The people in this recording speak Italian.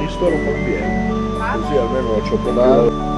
ristoro pompiere, così almeno non c'ho problemi.